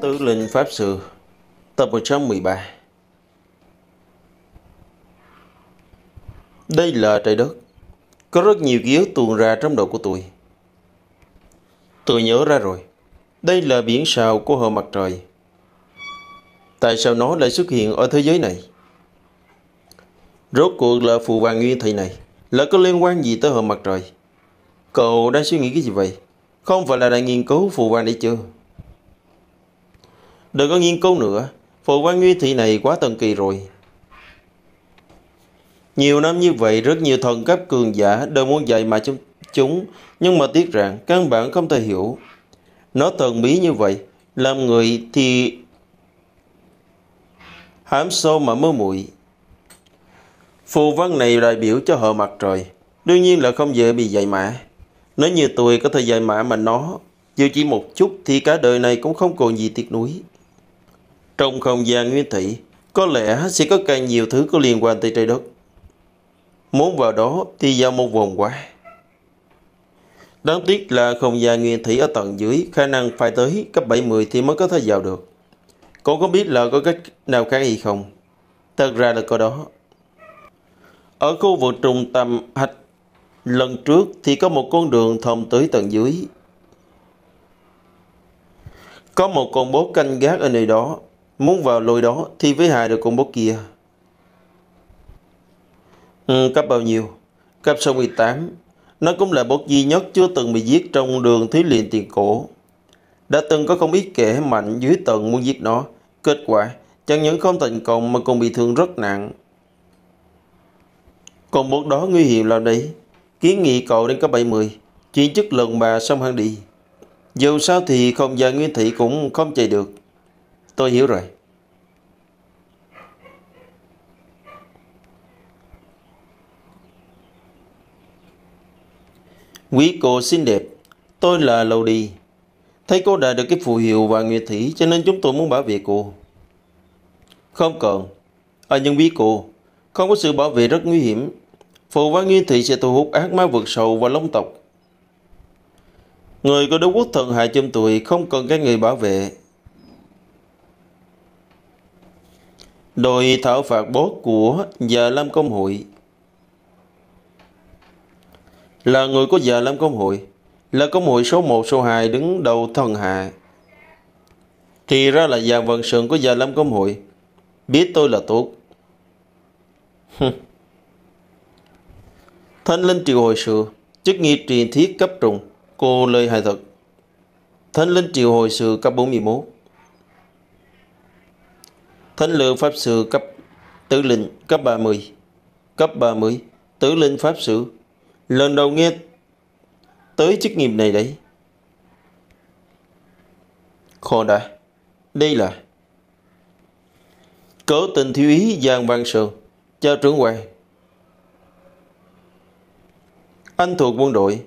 Tử Linh Pháp Sư tập 113. Đây là trái đất. Có rất nhiều ký ức tuôn ra trong đầu của tôi. Tôi nhớ ra rồi. Đây là biển sao của hệ mặt trời. Tại sao nó lại xuất hiện ở thế giới này? Rốt cuộc là phù vàng nguyên thủy này là có liên quan gì tới hệ mặt trời? Cậu đang suy nghĩ cái gì vậy? Không phải là đang nghiên cứu phù vàng đấy chưa? Đừng có nghiên cứu nữa. Phù vàng nguyên thủy này quá thần kỳ rồi. Nhiều năm như vậy, rất nhiều thần cấp cường giả đều muốn dạy mà chúng, nhưng mà tiếc rằng căn bản không thể hiểu. Nó thần bí như vậy, làm người thì hãm sâu mà mơ muội. Phù văn này đại biểu cho hệ mặt trời, đương nhiên là không dễ bị dạy mã. Nếu như tôi có thể dạy mã mà nó, dù chỉ một chút thì cả đời này cũng không còn gì tiếc nuối. Trong không gian nguyên thủy, có lẽ sẽ có càng nhiều thứ có liên quan tới trái đất. Muốn vào đó thì vào một vòng quá. Đáng tiếc là không gian nguyên thủy ở tầng dưới, khả năng phải tới cấp 70 thì mới có thể vào được. Cậu có biết là có cách nào khác hay không? Thật ra là có đó. Ở khu vực trung tâm hạch lần trước thì có một con đường thông tới tầng dưới. Có một con bốt canh gác ở nơi đó. Muốn vào lối đó thì với hai được con bốt kia. Cấp bao nhiêu? Cấp 68. Nó cũng là bốt duy nhất chưa từng bị giết trong đường thí luyện tiền cổ. Đã từng có không ít kẻ mạnh dưới tầng muốn giết nó. Kết quả chẳng những không thành công mà còn bị thương rất nặng. Còn bốt đó nguy hiểm làm đấy. Kiến nghị cậu đến cấp 70, chuyển chức lần bà xong hẳn đi. Dù sao thì không gian nguyên thị cũng không chạy được. Tôi hiểu rồi. Quý cô xinh đẹp, tôi là Lâu Di. Thấy cô đã được cái phù hiệu và nguyệt thủy cho nên chúng tôi muốn bảo vệ cô. Không cần. Ở những quý cô, không có sự bảo vệ rất nguy hiểm. Phù văn nguyên thủy sẽ thu hút ác ma vượt sầu và long tộc. Người của đế quốc thần hại châm tụi không cần cái người bảo vệ. Đội thảo phạt bốt của Gia Lâm Công Hội. Là người của Gia Lâm Công Hội, là công hội số 1, số 2 đứng đầu thần hạ. Thì ra là Giang Văn Sự của Gia Lâm Công Hội. Biết tôi là tốt. Thánh linh triệu hồi sư, chức nghiệp truyền thiết cấp trùng. Cô lời hài thật. Thánh linh triệu hồi sư cấp 41. Thánh lượng Pháp Sư cấp Tử Linh cấp 30. Cấp 30 Tử Linh Pháp Sư. Lần đầu nghe tới chức nghiệp này đấy. Khổ đã. Đây là Cớ tình thiếu ý Giang Văn Sự. Chào trưởng quan. Anh thuộc quân đội.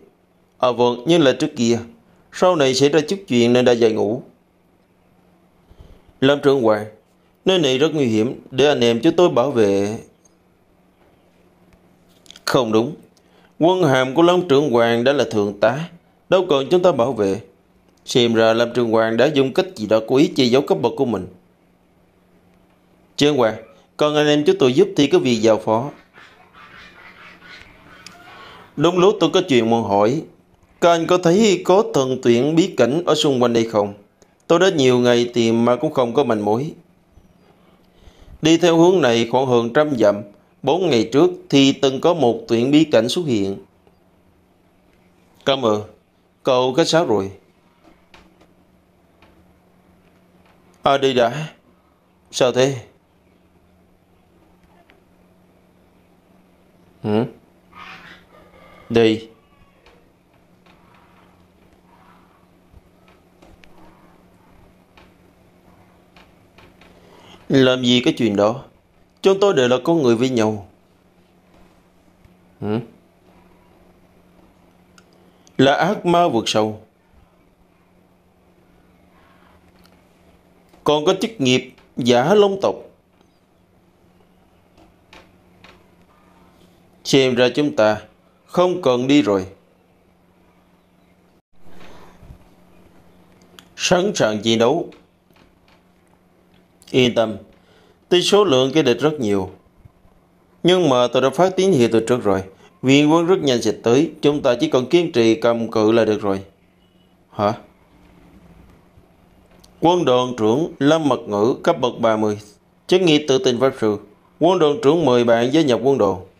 Ở vườn nhưng là trước kia, sau này xảy ra chút chuyện nên đã dạy ngủ. Lâm trưởng quan, nơi này rất nguy hiểm, để anh em chúng tôi bảo vệ. Không đúng. Quân hàm của Lâm trưởng quan đã là thượng tá, đâu cần chúng ta bảo vệ. Xem ra Lâm trưởng quan đã dùng cách gì đó cố ý che giấu cấp bậc của mình. Trưởng quan, còn anh em chúng tôi giúp thì có việc giao phó. Đúng lúc tôi có chuyện muốn hỏi. Các anh có thấy có thần tuyển bí cảnh ở xung quanh đây không? Tôi đã nhiều ngày tìm mà cũng không có manh mối. Đi theo hướng này khoảng hơn 100 dặm. 4 ngày trước thì từng có một tuyển bí cảnh xuất hiện. Cảm ơn. Cậu có sao rồi? À đi đã. Sao thế? Đi. Làm gì cái chuyện đó? Chúng tôi đều là con người với nhau. Là ác ma vượt sâu. Còn có chức nghiệp giả long tộc. Xem ra chúng ta không cần đi rồi. Sẵn sàng chiến đấu. Yên tâm, tuy số lượng kẻ địch rất nhiều, nhưng mà tôi đã phát tín hiệu từ trước rồi. Viện quân rất nhanh sẽ tới, chúng ta chỉ còn kiên trì cầm cự là được rồi. Hả? Quân đoàn trưởng Lâm Mật Ngữ cấp bậc 30, chức nghiệp tự tình pháp sư. Quân đoàn trưởng 10 bạn gia nhập quân đoàn.